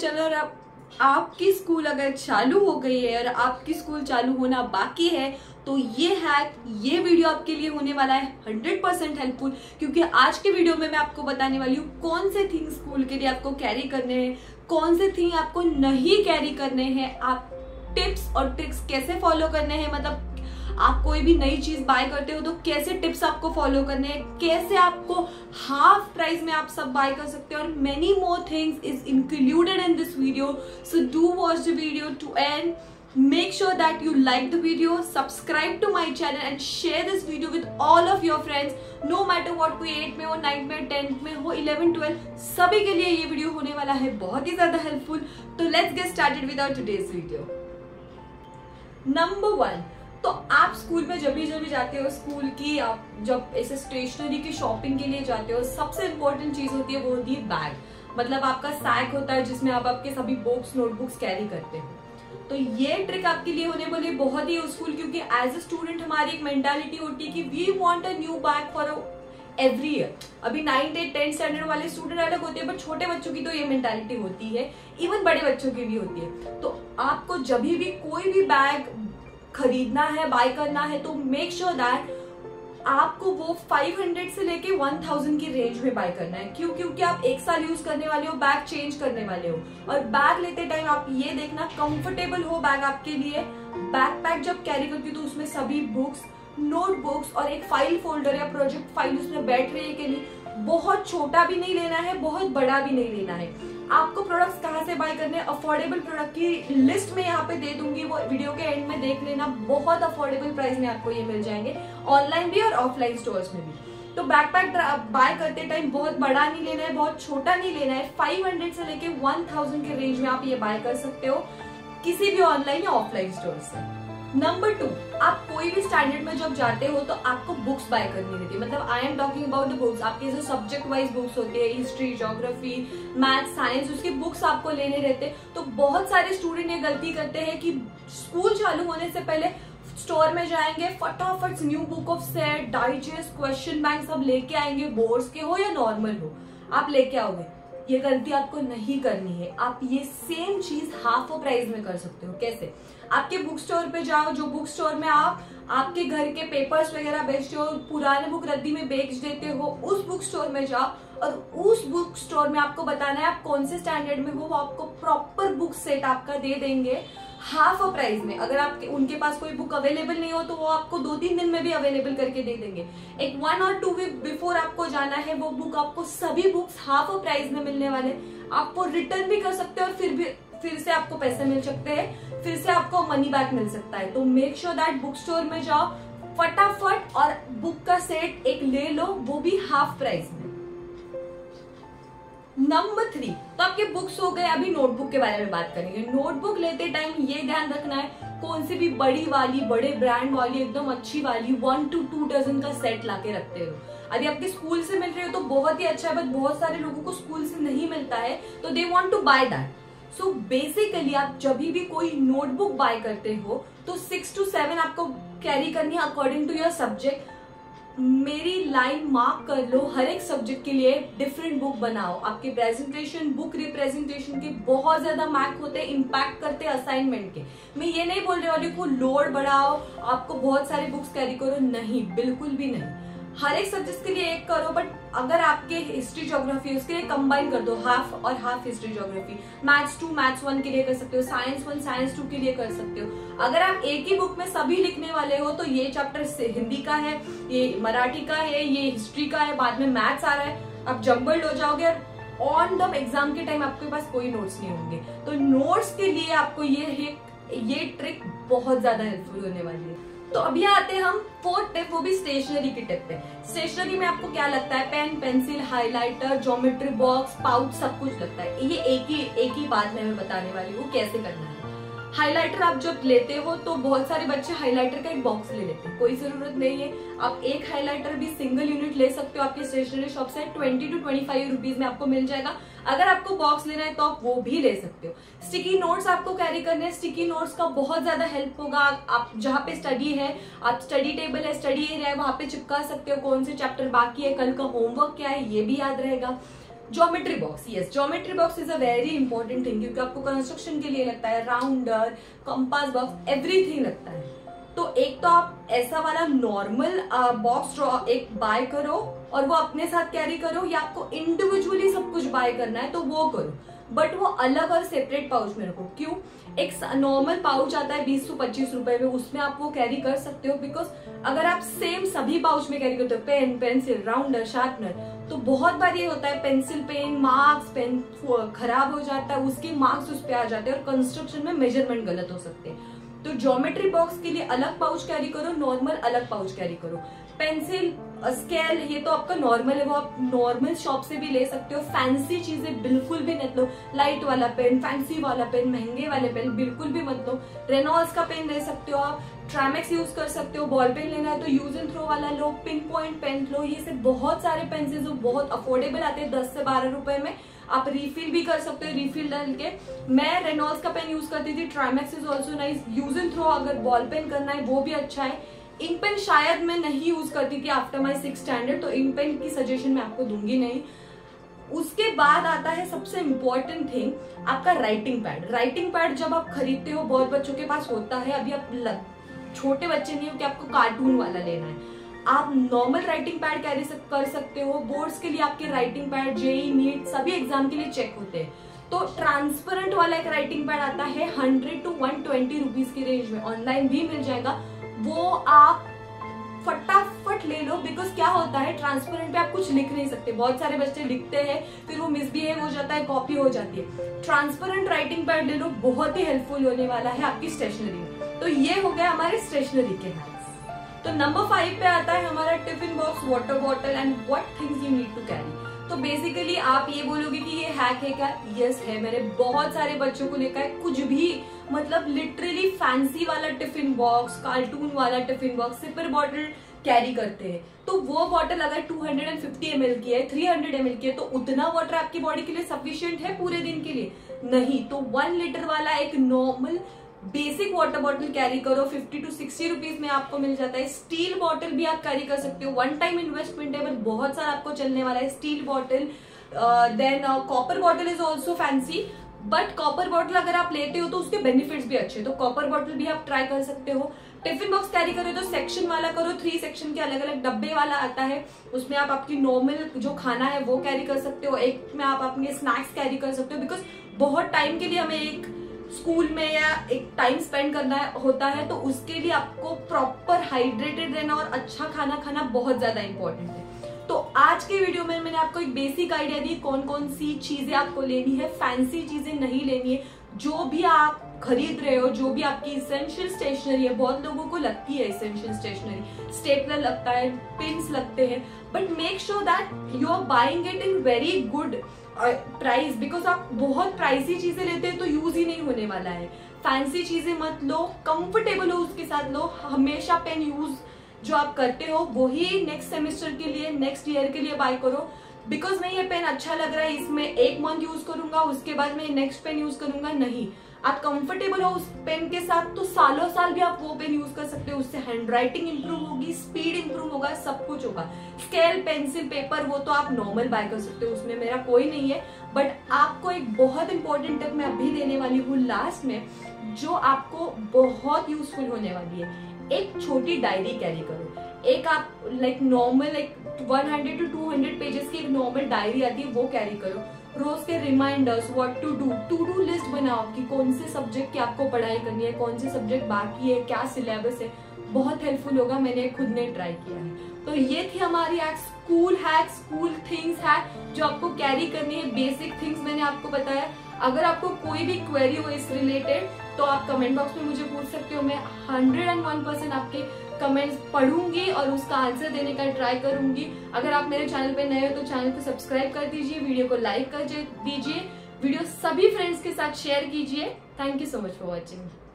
Channel. और आपकी school अगर चालू हो गई है और आपकी स्कूल चालू होना बाकी है तो ये हैक, ये वीडियो आपके लिए होने वाला है 100% हेल्पफुल, क्योंकि आज के वीडियो में मैं आपको बताने वाली हूँ कौन से थिंग स्कूल के लिए आपको कैरी करने हैं, कौन से थिंग आपको नहीं कैरी करने हैं, आप टिप्स और ट्रिक्स कैसे फॉलो करने हैं, मतलब आप कोई भी नई चीज बाय करते हो तो कैसे टिप्स आपको फॉलो करने हैं, कैसे आपको हाफ प्राइस में आप सब बाय कर सकते हो, और many more things is included in this video. So do watch the video to end, make sure that you like the video, subscribe to my channel and share this video with all of your friends, no matter what, कोई 8 में हो, 9 में, 10 में हो, 11, 12, सभी के लिए ये वीडियो होने वाला है बहुत ही ज्यादा हेल्पफुल। तो let's get started with our today's video. Number 1, तो आप स्कूल में जब भी जाते हो, स्कूल की आप जब ऐसे स्टेशनरी की शॉपिंग के लिए जाते हो, सबसे इम्पोर्टेंट चीज होती है वो होती है बैग, मतलब आपका सैक होता है जिसमें आप आपके सभी बुक्स, नोटबुक्स कैरी करते हो। तो ये ट्रिक आपके लिए होने वाली बहुत ही यूजफुल, क्योंकि एज अ स्टूडेंट हमारी एक मेंटालिटी होती है कि we want a new bag for every year. अभी 9th, 8th, 10th स्टैंडर्ड वाले स्टूडेंट अलग होते हैं, पर छोटे बच्चों की तो ये मेंटालिटी होती है, इवन बड़े बच्चों की भी होती है। तो आपको जब भी कोई भी बैग खरीदना है, बाय करना है, तो मेक श्योर दैट आपको वो 500 से लेके 1000 की रेंज में बाय करना है। क्यों? क्योंकि आप एक साल यूज करने वाले हो, बैग चेंज करने वाले हो, और बैग लेते टाइम आप ये देखना कंफर्टेबल हो बैग आपके लिए। बैकपैक जब कैरी करती हो तो उसमें सभी बुक्स, नोटबुक्स और एक फाइल फोल्डर या प्रोजेक्ट फाइल उसमें बैठ रही है कि नहीं। बहुत छोटा भी नहीं लेना है, बहुत बड़ा भी नहीं लेना है। आपको प्रोडक्ट्स कहाँ से बाय करने, अफोर्डेबल प्रोडक्ट की लिस्ट में यहाँ पे दे दूंगी, वो वीडियो के एंड में देख लेना। बहुत अफोर्डेबल प्राइस में आपको ये मिल जाएंगे, ऑनलाइन भी और ऑफलाइन स्टोर्स में भी। तो बैकपैक बाय करते टाइम बहुत बड़ा नहीं लेना है, बहुत छोटा नहीं लेना है। 500 से लेके 1000 के रेंज में आप ये बाय कर सकते हो किसी भी ऑनलाइन या ऑफलाइन स्टोर से। नंबर 2, आप कोई भी स्टैंडर्ड में जब जाते हो तो आपको बुक्स बाय करनी रहती है, मतलब I am talking about the books, आपके जो सब्जेक्ट वाइज बुक्स होती है, हिस्ट्री, ज्योग्राफी, मैथ्स, साइंस, उसके बुक्स आपको लेने रहते हैं। तो बहुत सारे स्टूडेंट ये गलती करते हैं कि स्कूल चालू होने से पहले स्टोर में जाएंगे, फटाफट new book of set, digest, question bank सब लेके आएंगे, बोर्ड्स के हो या नॉर्मल हो आप लेके आओगे। ये गलती आपको नहीं करनी है। आप ये सेम चीज हाफ प्राइस में कर सकते हो। कैसे? आपके बुक स्टोर पे जाओ, जो बुक स्टोर में आप आपके घर के पेपर्स वगैरह बेचते हो, पुराने बुक रद्दी में बेच देते हो, उस बुक स्टोर में जाओ और उस बुक स्टोर में आपको बताना है आप कौन से स्टैंडर्ड में हो, वो आपको प्रॉपर बुक सेट आपका दे देंगे हाफ प्राइस में। अगर आपके उनके पास कोई बुक अवेलेबल नहीं हो तो वो आपको 2-3 दिन में भी अवेलेबल करके दे देंगे। एक 1 और 2 वीक बिफोर आपको जाना है, वो बुक आपको, सभी बुक्स हाफ प्राइस में मिलने वाले। आप वो रिटर्न भी कर सकते हो और फिर से आपको पैसे मिल सकते हैं, फिर से आपको मनी बैक मिल सकता है। तो make sure that book store में जाओ फटाफट और बुक का सेट एक ले लो, वो भी हाफ प्राइस में। नंबर 3, तो आपके बुक्स हो गए, अभी नोटबुक के बारे में बात करेंगे। नोटबुक लेते टाइम ये ध्यान रखना है कौन सी भी बड़ी वाली, बड़े ब्रांड वाली, एकदम अच्छी वाली 1 to 2 डजन का सेट लाके रखते हो। यदि आपके स्कूल से मिल रहे हो तो बहुत ही अच्छा है, बट बहुत सारे लोगों को स्कूल से नहीं मिलता है तो they want to buy that. So basically आप जब भी कोई नोटबुक बाय करते हो तो 6 to 7 आपको कैरी करनी है अकॉर्डिंग टू योर सब्जेक्ट। मेरी लाइन मार्क कर लो, हर एक सब्जेक्ट के लिए डिफरेंट बुक बनाओ। आपके प्रेजेंटेशन, बुक रिप्रेजेंटेशन के बहुत ज्यादा मार्क होते हैं, इम्पैक्ट करते हैं असाइनमेंट के। मैं ये नहीं बोलने वाली को लोड बढ़ाओ, आपको बहुत सारे बुक्स कैरी करो, नहीं, बिल्कुल भी नहीं। हर एक सब्जेक्ट के लिए एक करो, बट अगर आपके हिस्ट्री, ज्योग्राफी, उसके लिए कंबाइन कर दो, हाफ और half history geography. Maths 2 maths 1 के लिए कर सकते हो, साइंस 1 साइंस 2 के लिए कर सकते हो। अगर आप एक ही बुक में सभी लिखने वाले हो तो ये चैप्टर हिंदी का है, ये मराठी का है, ये हिस्ट्री का है, बाद में मैथ्स आ रहा है, आप जम्बल्ड हो जाओगे और ऑन द एग्जाम के टाइम आपके पास कोई नोट्स नहीं होंगे। तो नोट्स के लिए आपको ये ट्रिक बहुत ज्यादा हेल्पफुल होने वाली है। तो अभी आते हैं हम 4th टिप, वो भी स्टेशनरी की टिप पे। स्टेशनरी में आपको क्या लगता है? Pen, pencil, highlighter, geometry box, pouch, सब कुछ लगता है। ये एक ही बात मैं बताने वाली हूँ कैसे करना है। हाइलाइटर आप जब लेते हो तो बहुत सारे बच्चे हाइलाइटर का एक बॉक्स ले लेते हैं, कोई जरूरत नहीं है। आप एक हाइलाइटर भी सिंगल यूनिट ले सकते हो, आपकी स्टेशनरी शॉप से 20 to 25 रुपीज में आपको मिल जाएगा। अगर आपको बॉक्स लेना है तो आप वो भी ले सकते हो। स्टिकी नोट्स आपको कैरी करने हैं, स्टिकी नोट्स का बहुत ज्यादा हेल्प होगा। आप जहाँ पे स्टडी है, आप स्टडी टेबल है, स्टडी एरिया है, वहाँ पे चिपका सकते हो कौन से चैप्टर बाकी है, कल का होमवर्क क्या है, ये भी याद रहेगा। Geometry box, yes geometry box is a very important thing, क्योंकि आपको कंस्ट्रक्शन के लिए लगता है, राउंडर, कंपास बॉक्स, एवरीथिंग लगता है। तो एक तो आप ऐसा वाला नॉर्मल बॉक्स ड्रॉ एक बाय करो और वो अपने साथ कैरी करो, या आपको इंडिविजुअली सब कुछ बाय करना है तो वो करो, बट वो अलग और सेपरेट पाउच में रखो। क्यों? एक नॉर्मल पाउच आता है 20 से 25 रुपए में, उसमें आप वो कैरी कर सकते हो, बिकॉज अगर आप सेम सभी पाउच में कैरी करते हो, पेन, पेंसिल, राउंडर, शार्पनर, तो बहुत बार ये होता है पेंसिल पेन, मार्क्स, पेन खराब हो जाता है, उसके मार्क्स उस पर आ जाते हैं और कंस्ट्रक्शन में मेजरमेंट गलत हो सकते हैं। तो ज्योमेट्री बॉक्स के लिए अलग पाउच कैरी करो, नॉर्मल अलग पाउच कैरी करो। पेंसिल, स्केल, ये तो आपका नॉर्मल है, वो आप नॉर्मल शॉप से भी ले सकते हो। फैंसी चीजें बिल्कुल भी मत लो, लाइट वाला पेन, फैंसी वाला पेन, महंगे वाले पेन बिल्कुल भी मत लो। रेनॉल्ड्स का पेन ले सकते हो आप, ट्रामेक्स यूज कर सकते हो। बॉल पेन लेना है तो यूज एंड थ्रो वाला लो, पिन पॉइंट पेन लो। ये सब बहुत सारे पेन जो बहुत अफोर्डेबल आते हैं, 10 से 12 रुपए में। आप रीफिल भी कर सकते हो, रीफिल डाल के। मैं रेनॉल्ड्स का पेन यूज करती थी, Trimax is also nice. Use and throw अगर बॉल पेन करना है वो भी अच्छा है। इंक पेन शायद मैं नहीं यूज करती थी आफ्टर माई 6th स्टैंडर्ड, तो इंक पेन की सजेशन मैं आपको दूंगी नहीं। उसके बाद आता है सबसे इम्पोर्टेंट थिंग, आपका राइटिंग पैड। राइटिंग पैड जब आप खरीदते हो, बहुत बच्चों के पास होता है, अभी आप छोटे बच्चे नहीं हो कि आपको कार्टून वाला लेना है, आप नॉर्मल राइटिंग पैड कैरी कर सकते हो। बोर्ड्स के लिए आपके राइटिंग पैड जेईई, नीट सभी एग्जाम के लिए चेक होते हैं। तो ट्रांसपेरेंट वाला एक राइटिंग पैड आता है 100 से 120 रुपीज की रेंज में, ऑनलाइन भी मिल जाएगा। वो आप फटाफट ले लो, बिकॉज क्या होता है ट्रांसपेरेंट पे आप कुछ लिख नहीं सकते, बहुत सारे बच्चे लिखते हैं फिर वो मिसबिहेव हो जाता है, कॉपी हो जाती है। ट्रांसपेरेंट राइटिंग पैड ले लो, बहुत ही हेल्पफुल होने वाला है आपकी स्टेशनरी में। तो ये हो गया हमारे स्टेशनरी के। तो नंबर 5 पे आता है हमारा tiffin box, water bottle and what things you need to carry. तो बेसिकली आप ये बोलोगे कि ये हैक है क्या? यस है, मैंने बहुत सारे बच्चों को देखा है, कुछ भी मतलब लिटरली फैंसी वाला टिफिन बॉक्स, कार्टून वाला tiffin box, sipper bottle carry करते हैं। तो वो बॉटल अगर 250 ml की है, 300 ml की है, तो उतना वाटर आपकी बॉडी के लिए सफिशियंट है पूरे दिन के लिए? नहीं। तो 1 लीटर वाला एक normal basic water bottle carry करो, 50 से 60 रुपीज में आपको मिल जाता है। स्टील बॉटल भी आप कैरी कर सकते हो, 1 टाइम इन्वेस्टमेंट है, बट बहुत सारा आपको चलने वाला है। Steel bottle, then copper bottle is also fancy, but copper bottle अगर आप लेते हो तो उसके बेनिफिट्स भी अच्छे, तो कॉपर बॉटल भी आप ट्राई कर सकते हो। टिफिन बॉक्स कैरी करो तो सेक्शन वाला करो, 3 सेक्शन के अलग अलग डब्बे वाला आता है, उसमें आप आपकी नॉर्मल जो खाना है वो कैरी कर सकते हो। एक में आप अपने स्नैक्स कैरी कर सकते हो, बिकॉज बहुत टाइम के लिए हमें एक स्कूल में या एक टाइम स्पेंड करना होता है, तो उसके लिए आपको प्रॉपर हाइड्रेटेड रहना और अच्छा खाना खाना बहुत ज्यादा इंपॉर्टेंट है। तो आज के वीडियो में मैंने आपको एक बेसिक आइडिया दी, कौन कौन सी चीजें आपको लेनी है, फैंसी चीजें नहीं लेनी है। जो भी आप खरीद रहे हो, जो भी आपकी इसेंशियल स्टेशनरी है, बहुत लोगों को लगती है इसेंशियल स्टेशनरी, स्टेपलर लगता है, पिन्स लगते हैं, but make sure that you are buying it in very good price, because आप बहुत प्राइसी चीजें लेते हैं तो यूज ही नहीं होने वाला है। फैंसी चीजें मत लो, कंफर्टेबल हो उसके साथ लो। हमेशा पेन यूज जो आप करते हो वही नेक्स्ट सेमेस्टर के लिए, नेक्स्ट ईयर के लिए बाय करो, बिकॉज मैं ये पेन अच्छा लग रहा है, इसमें 1 मंथ यूज करूंगा, उसके बाद मैं नेक्स्ट पेन यूज करूंगा, नहीं। आप कंफर्टेबल हो उस पेन के साथ तो सालों साल भी आप वो पेन यूज कर सकते हो, उससे हैंडराइटिंग इंप्रूव होगी, स्पीड इंप्रूव होगा, सब कुछ होगा। स्केल, पेंसिल, पेपर वो तो आप नॉर्मल बाय कर सकते हो, उसमें मेरा कोई नहीं है। बट आपको एक बहुत इंपॉर्टेंट टिप मैं अभी देने वाली हूँ लास्ट में, जो आपको बहुत यूजफुल होने वाली है। एक छोटी डायरी कैरी करो, एक आप लाइक नॉर्मल एक 100 से 200 पेजेस की एक नॉर्मल डायरी आती है वो कैरी करो। रोज के reminders, what to do list बनाओ कि कौन से सब्जेक्ट की आपको पढ़ाई करनी है, कौन से सब्जेक्ट बाकी है, क्या सिलेबस है, बहुत हेल्पफुल होगा। मैंने खुद ने ट्राई किया है। तो ये थी हमारी आज स्कूल हैक्स, स्कूल थिंग्स है जो आपको कैरी करनी है, बेसिक थिंग्स मैंने आपको बताया। अगर आपको कोई भी क्वेरी हो इस रिलेटेड तो आप कमेंट बॉक्स में मुझे पूछ सकते हो, मैं 101% आपके कमेंट्स पढ़ूंगी और उसका आंसर देने का ट्राई करूंगी। अगर आप मेरे चैनल पे नए हो तो चैनल को सब्सक्राइब कर दीजिए, वीडियो को लाइक कर दीजिए, वीडियो सभी फ्रेंड्स के साथ शेयर कीजिए। Thank you so much for watching.